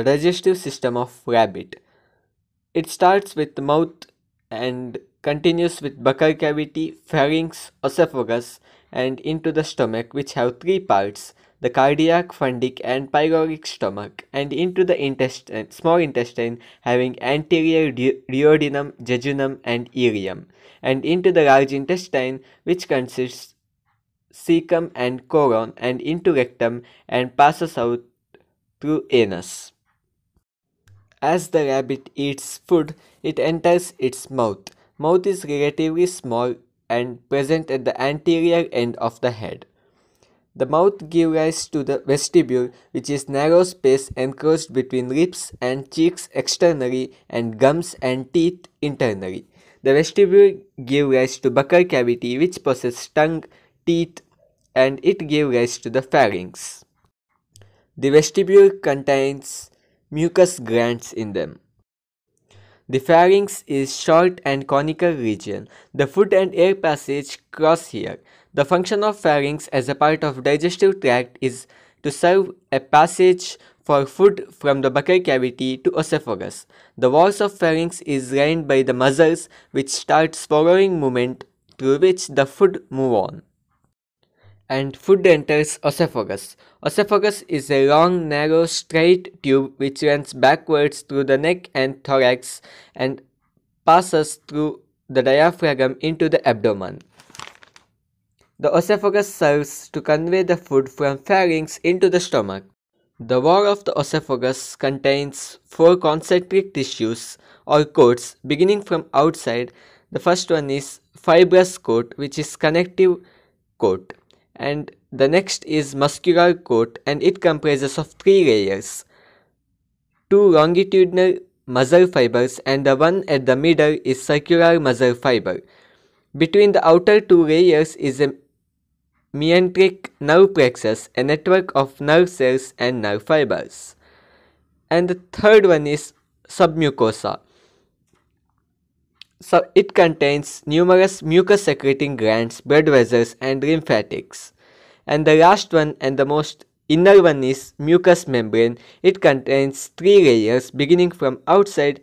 the digestive system of rabbit. It starts with the mouth and continues with buccal cavity, pharynx, esophagus and into the stomach, which have three parts: the cardiac, fundic and pyloric stomach, and into the intestine, small intestine having anterior duodenum, jejunum and ileum, and into the large intestine, which consists cecum and colon, and into rectum and passes out through anus. As the rabbit eats food, it enters its mouth. Mouth is relatively small and present at the anterior end of the head. The mouth gives rise to the vestibule, which is narrow space enclosed between lips and cheeks externally and gums and teeth internally. The vestibule gives rise to buccal cavity, which possesses tongue, teeth, and it gives rise to the pharynx. The vestibule contains mucous glands in them. The pharynx is short and conical region. The food and air passage cross here. The function of pharynx as a part of digestive tract is to serve a passage for food from the buccal cavity to esophagus. The walls of pharynx is lined by the muscles, which start swallowing movement through which the food move on, and food enters esophagus. Esophagus is a long, narrow, straight tube which runs backwards through the neck and thorax and passes through the diaphragm into the abdomen. The esophagus serves to convey the food from pharynx into the stomach. The wall of the esophagus contains four concentric tissues or coats, beginning from outside. The first one is fibrous coat, which is connective coat, and the next is muscular coat, and it comprises of three layers: two longitudinal muscle fibers, and the one at the middle is circular muscle fiber. Between the outer two layers is a meandric nerve plexus, a network of nerve cells and nerve fibers. And the third one is submucosa. So it contains numerous mucus secreting glands, blood vessels and lymphatics. And the last one and the most inner one is mucous membrane. It contains three layers, beginning from outside.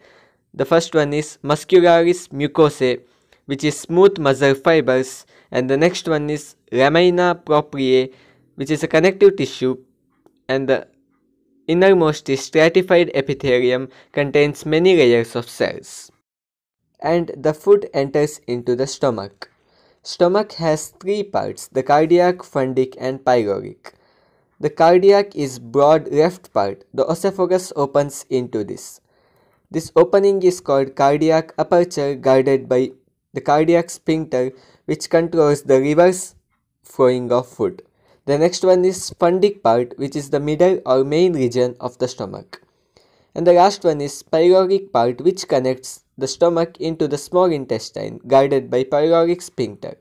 The first one is muscularis mucosae, which is smooth muscle fibers, and the next one is lamina propria, which is a connective tissue, and the innermost is stratified epithelium, contains many layers of cells. And the food enters into the stomach. Stomach has three parts: the cardiac, fundic and pyloric. The cardiac is broad left part. The esophagus opens into this. This opening is called cardiac aperture, guarded by the cardiac sphincter, which controls the reverse flowing of food. The next one is fundic part, which is the middle or main region of the stomach. And the last one is pyloric part, which connects the stomach into the small intestine, guarded by pyloric sphincter.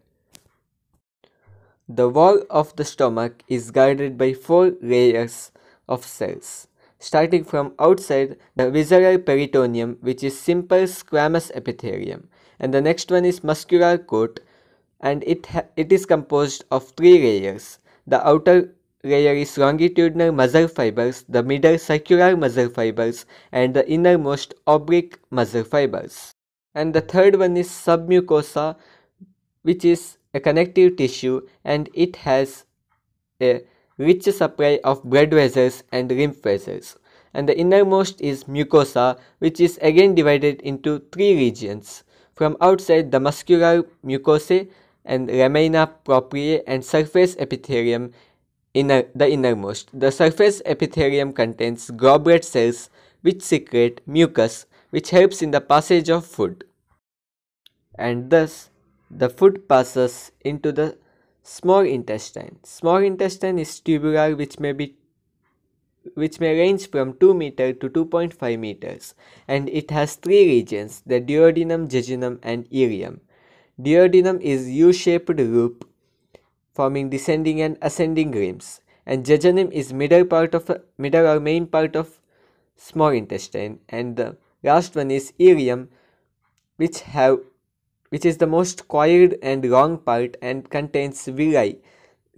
The wall of the stomach is guarded by four layers of cells. Starting from outside, the visceral peritoneum, which is simple squamous epithelium, and the next one is muscular coat, and it is composed of three layers. The outer layer is longitudinal muscle fibers, the middle circular muscle fibers, and the innermost oblique muscle fibers. And the third one is submucosa, which is a connective tissue, and it has a rich supply of blood vessels and lymph vessels. And the innermost is mucosa, which is again divided into three regions. From outside, the muscular mucosae and lamina propria and surface epithelium, the innermost. The surface epithelium contains goblet cells, which secrete mucus, which helps in the passage of food. And thus, the food passes into the small intestine. Small intestine is tubular, which may range from 2 meter to 2.5 meters, and it has three regions: the duodenum, jejunum and ileum. Duodenum is U-shaped loop forming descending and ascending rims, and jejunum is middle or main part of small intestine, and the last one is ileum, which is the most coiled and long part and contains villi.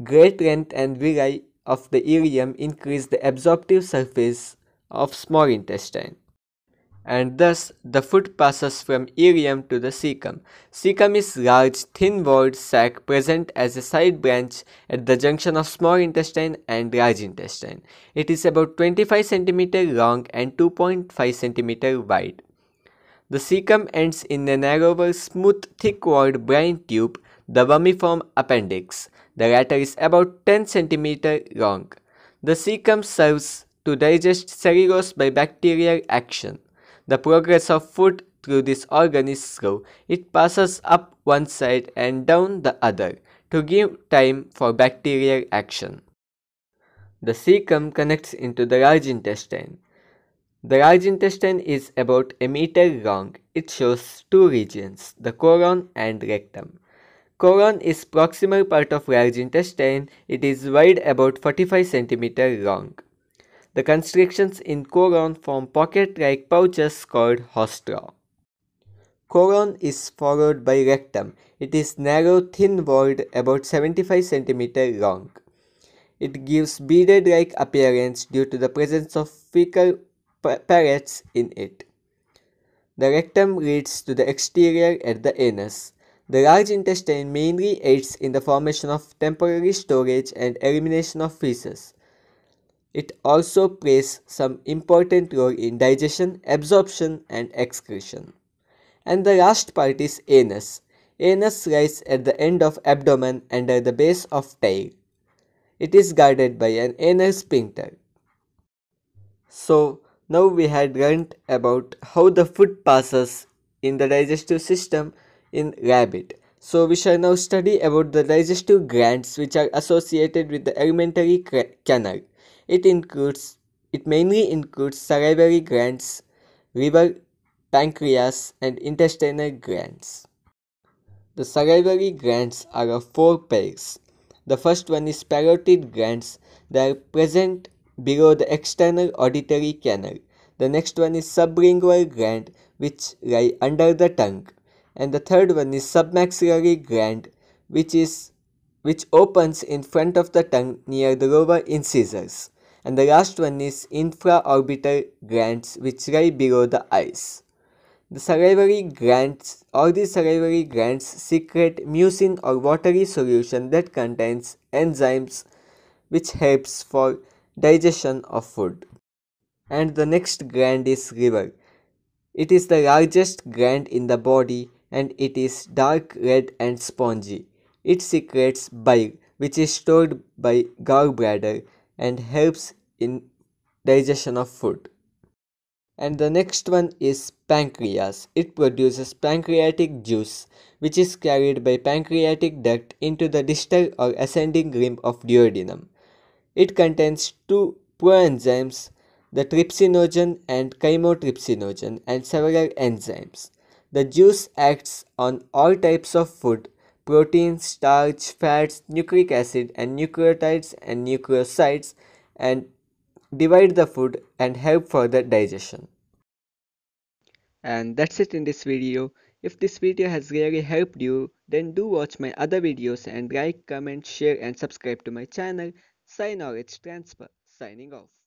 Great length and villi of the ileum increase the absorptive surface of small intestine, and thus the food passes from ileum to the cecum. Cecum is large thin-walled sac present as a side branch at the junction of small intestine and large intestine. It is about 25 cm long and 2.5 cm wide. The cecum ends in a narrower, smooth, thick-walled brine tube, the vermiform appendix. The latter is about 10 cm long. The cecum serves to digest cellulose by bacterial action. The progress of food through this organ is slow. It passes up one side and down the other to give time for bacterial action. The cecum connects into the large intestine. The large intestine is about a meter long. It shows two regions, the colon and rectum. Colon is proximal part of large intestine. It is wide, about 45 cm long. The constrictions in colon form pocket-like pouches called hostra. Colon is followed by rectum. It is narrow, thin-walled, about 75 cm long. It gives beaded-like appearance due to the presence of fecal parrots in it. The rectum leads to the exterior at the anus. The large intestine mainly aids in the formation of temporary storage and elimination of feces. It also plays some important role in digestion, absorption, and excretion. And the last part is anus. Anus lies at the end of abdomen and at the base of tail. It is guarded by an anal sphincter. So, now we had learnt about how the food passes in the digestive system in rabbit. So we shall now study about the digestive glands which are associated with the alimentary canal. It mainly includes salivary glands, liver, pancreas, and intestinal glands. The salivary glands are of four pairs. The first one is parotid glands. They are present below the external auditory canal. The next one is sublingual gland, which lie under the tongue. And the third one is submaxillary gland, which opens in front of the tongue near the lower incisors. And the last one is infraorbital glands, which lie below the eyes. All these salivary glands secrete mucin or watery solution that contains enzymes which helps for digestion of food. And the next gland is liver. It is the largest gland in the body and it is dark red and spongy. It secretes bile, which is stored by gallbladder and helps in digestion of food. And the next one is pancreas. It produces pancreatic juice, which is carried by pancreatic duct into the distal or ascending limb of duodenum. It contains two proenzymes, the trypsinogen and chymotrypsinogen, and several enzymes. The juice acts on all types of food, protein, starch, fats, nucleic acid, and nucleotides and nucleosides, and divide the food and help for the digestion. And that's it in this video. If this video has really helped you, then do watch my other videos and like, comment, share, and subscribe to my channel. Knowledge Transfer, signing off.